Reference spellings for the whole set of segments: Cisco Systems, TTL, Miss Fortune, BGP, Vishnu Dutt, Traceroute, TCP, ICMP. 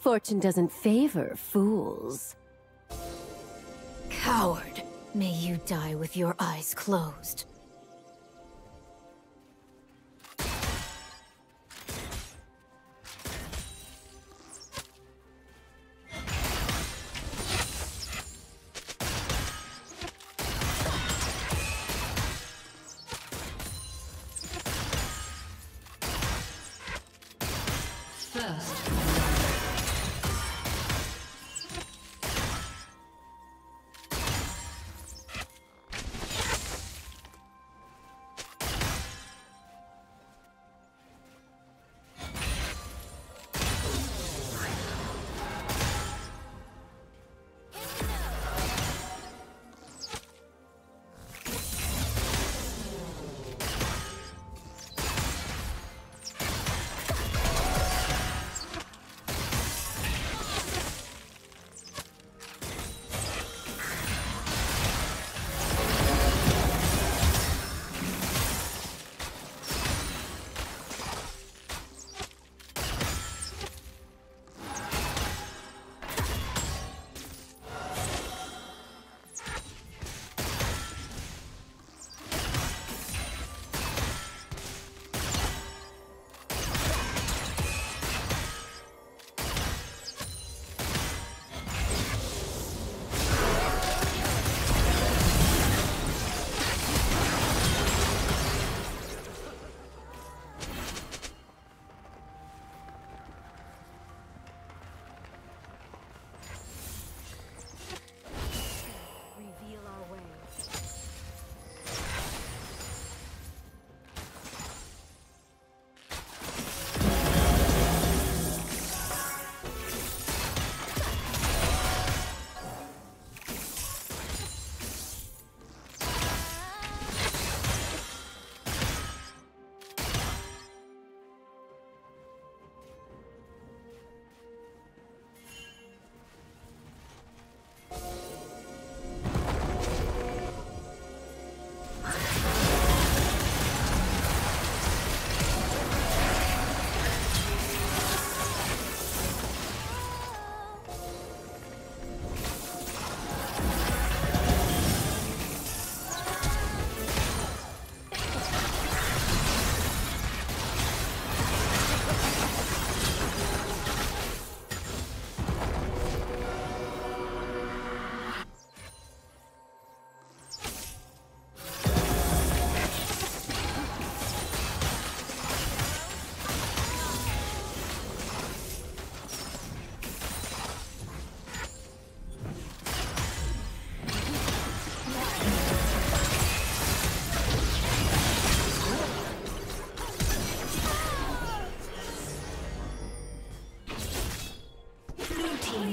Fortune doesn't favor fools. Coward! May you die with your eyes closed.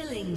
Killing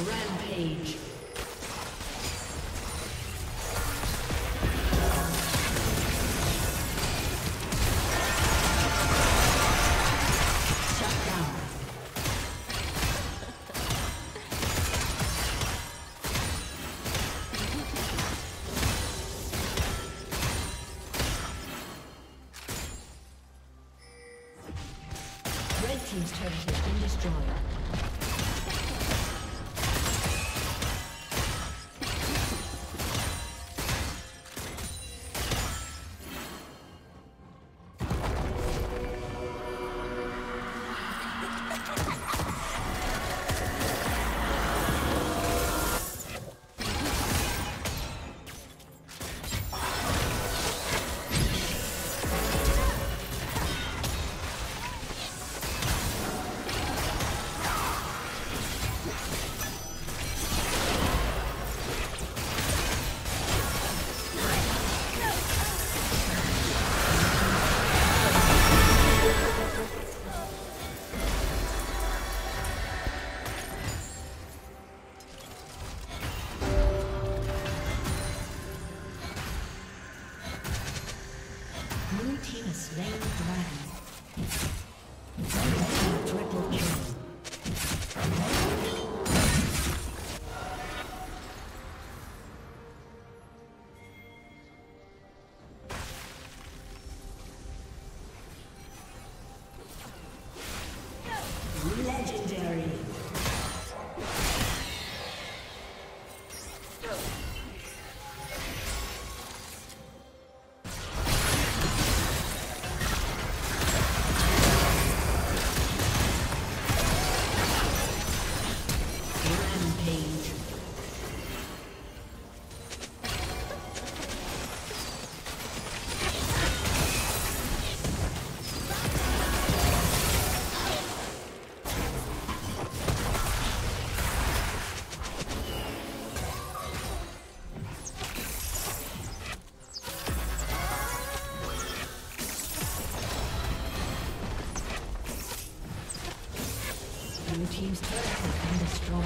Rampage. been destroyed. Team's turret has been destroyed.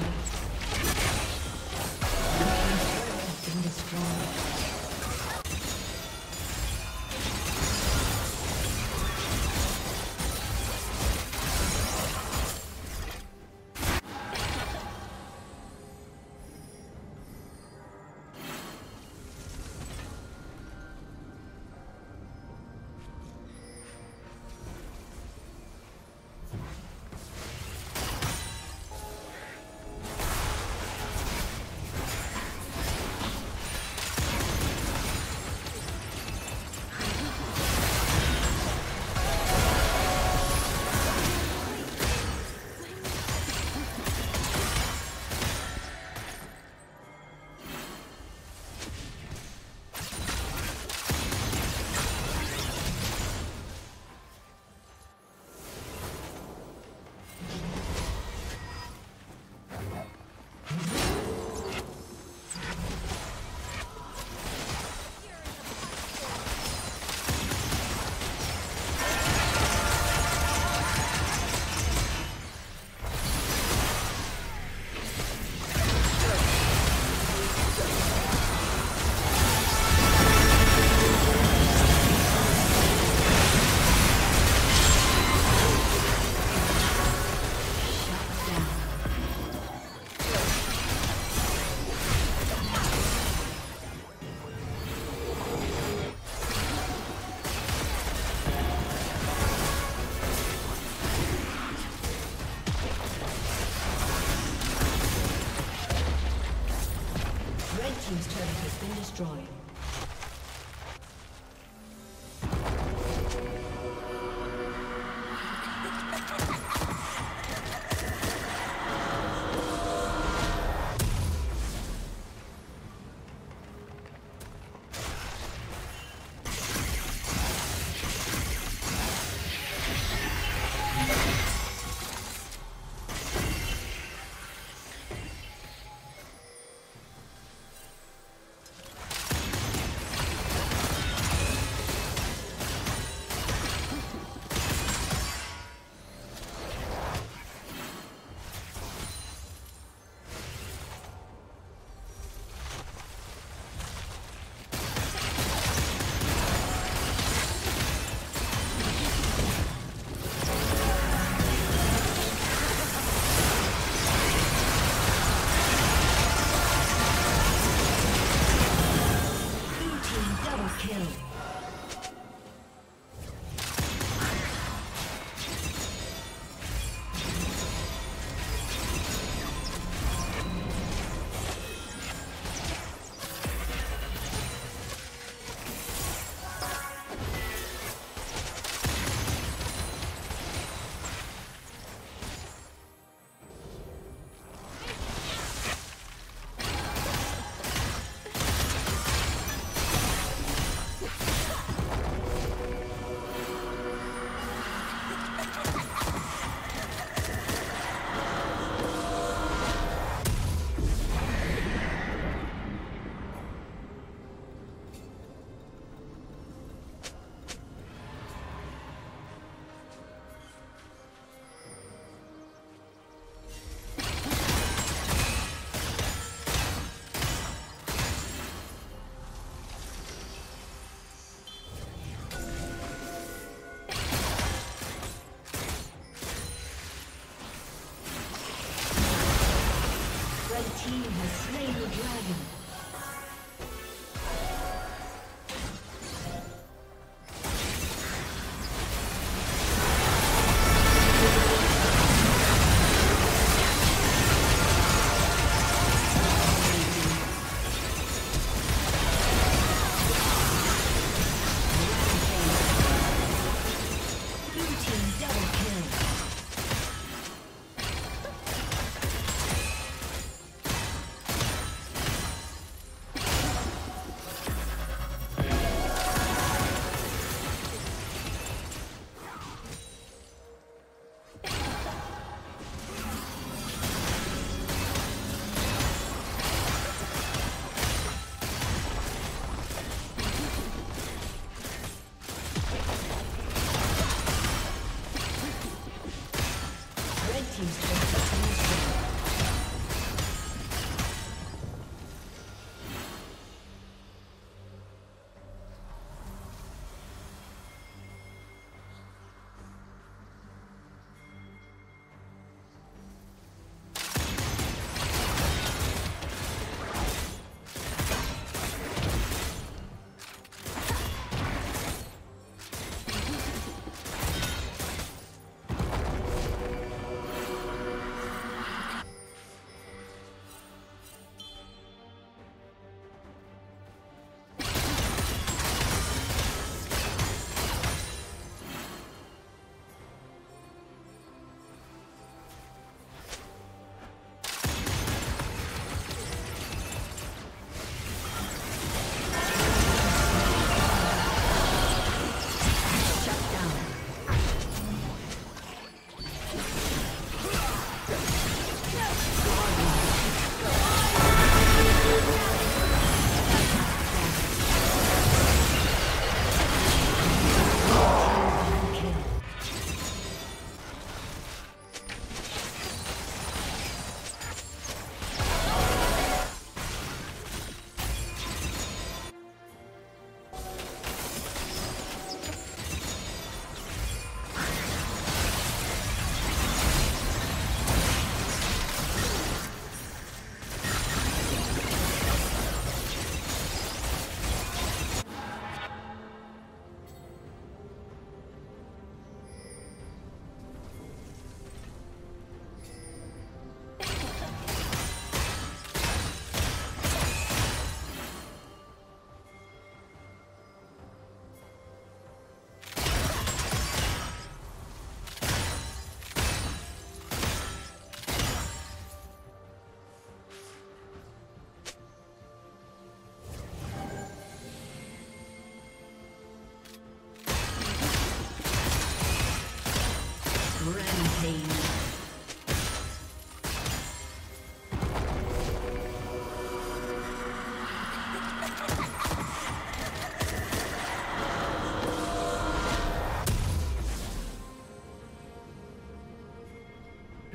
Team's turret has been destroyed. team has slain the dragon.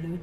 Blue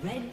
Red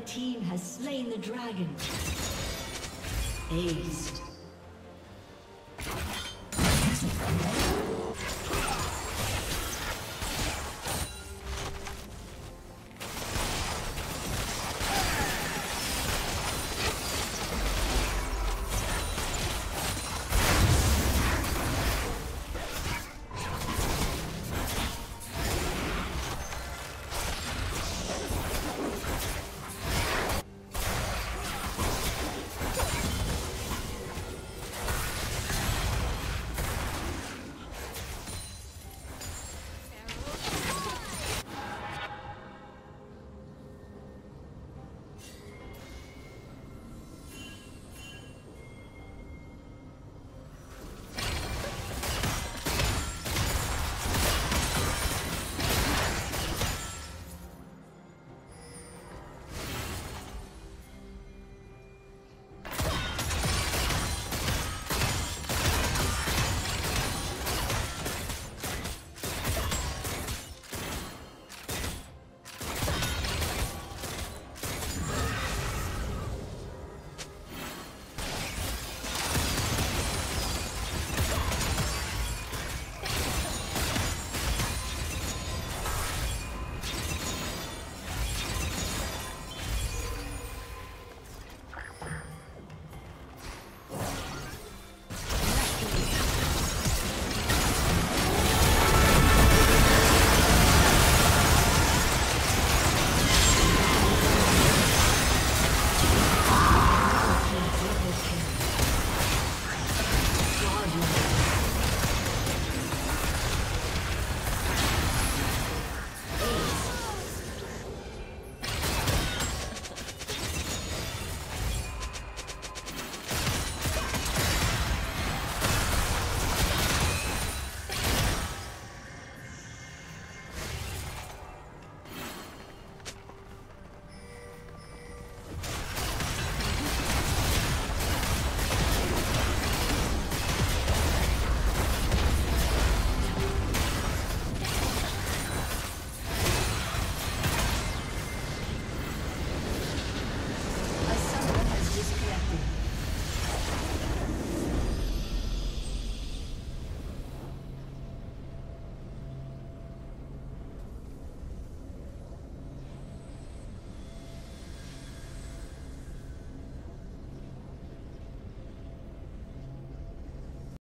Red team has slain the dragon. Aced.